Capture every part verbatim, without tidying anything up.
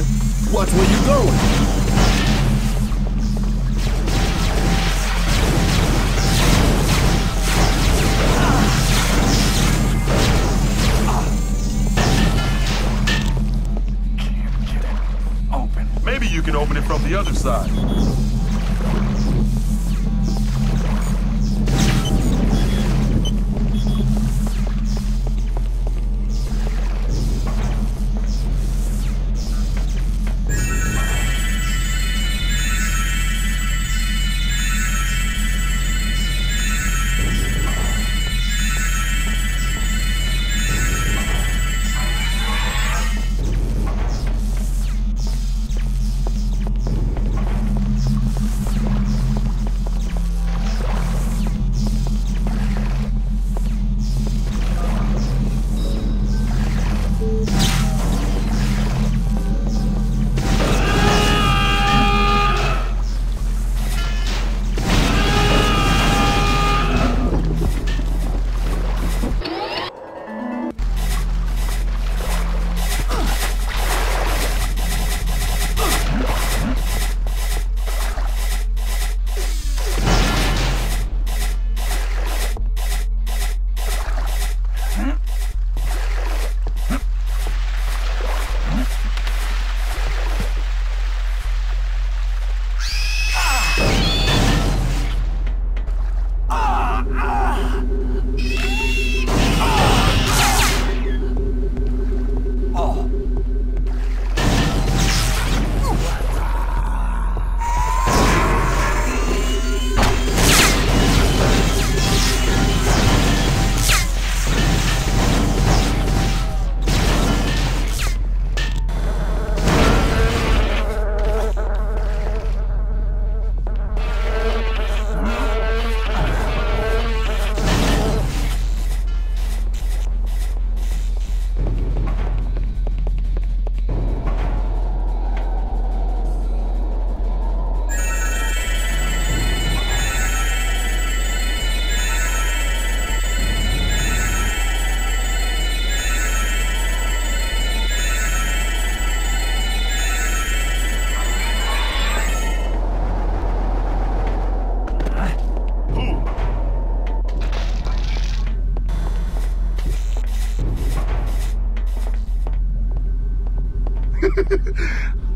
man. Watch where you going. Maybe you can open it from the other side.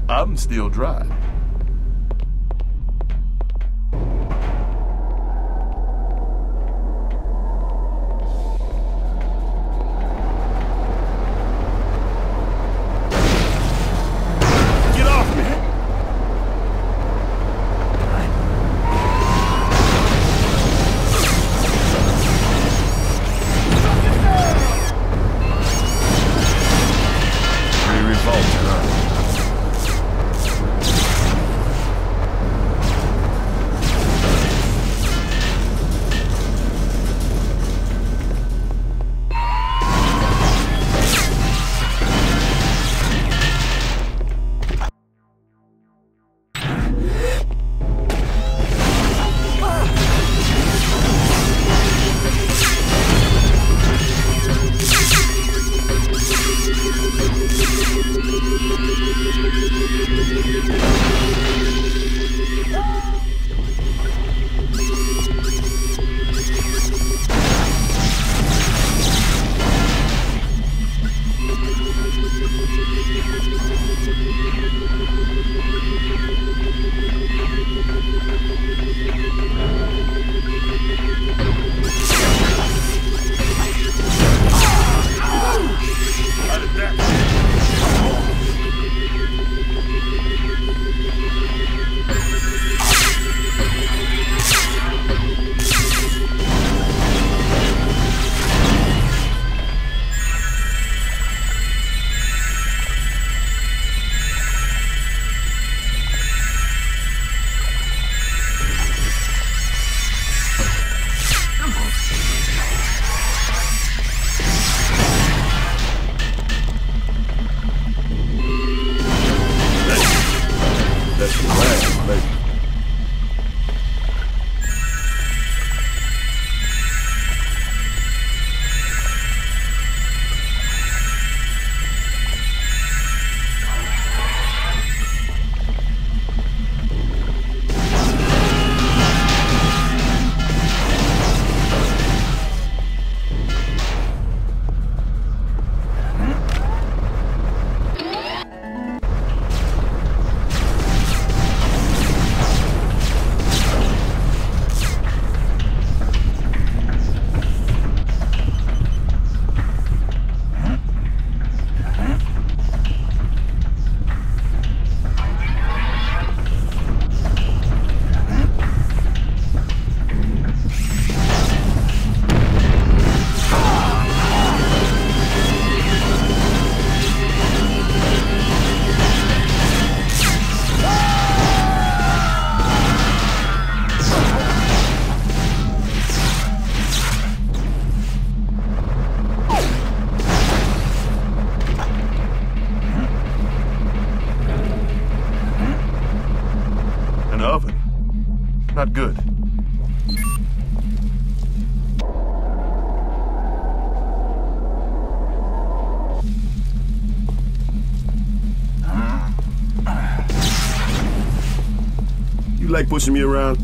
I'm still dry. not good. You like pushing me around?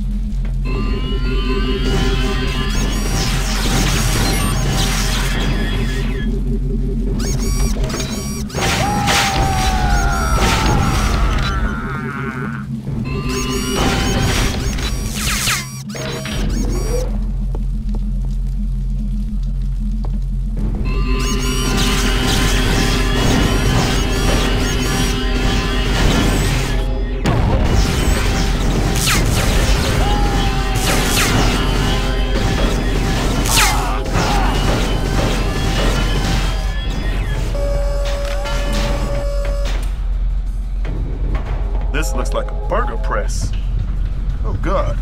This looks like a burger press. Oh, God.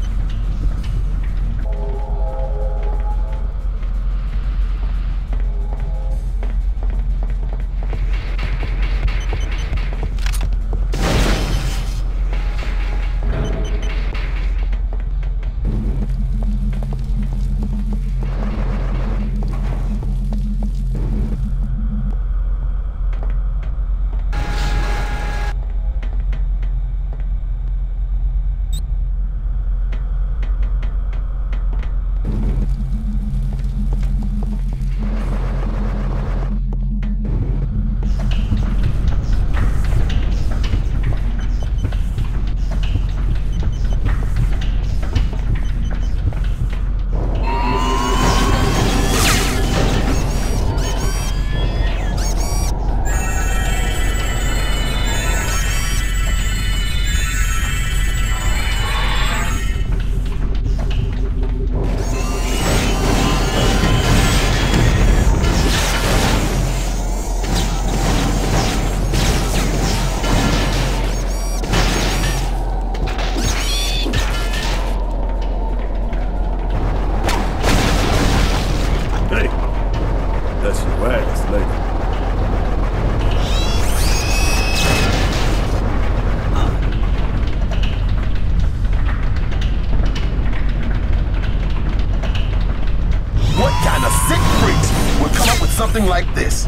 Something like this.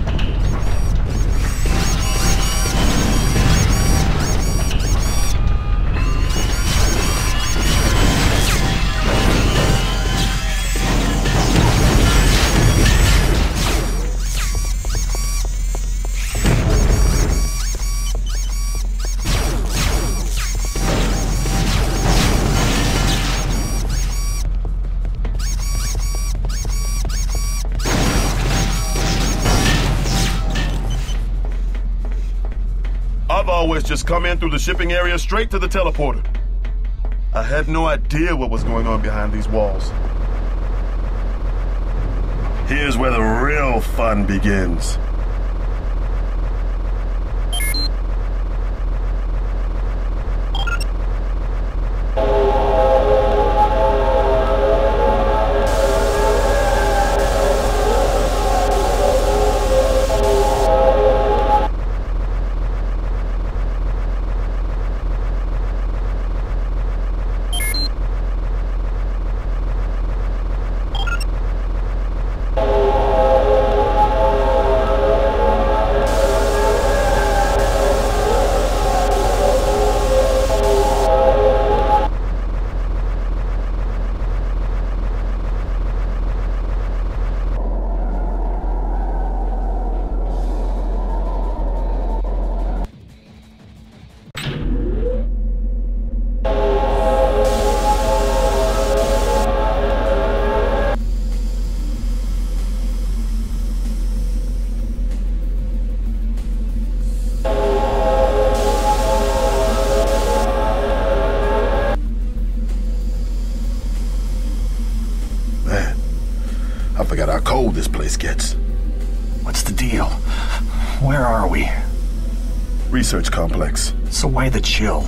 Always just come in through the shipping area straight to the teleporter. I had no idea what was going on behind these walls. Here's where the real fun begins. I forgot how cold this place gets. What's the deal? Where are we? Research complex. So why the chill?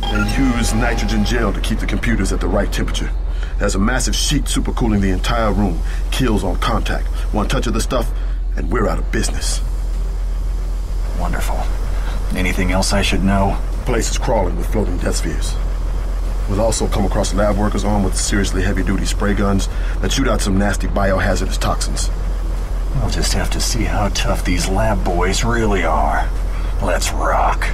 They use nitrogen gel to keep the computers at the right temperature. There's a massive sheet supercooling the entire room. Kills on contact. One touch of the stuff, and we're out of business. Wonderful. Anything else I should know? place is crawling with floating death spheres. We'll also come across lab workers armed with seriously heavy-duty spray guns that shoot out some nasty biohazardous toxins. We'll just have to see how tough these lab boys really are. Let's rock.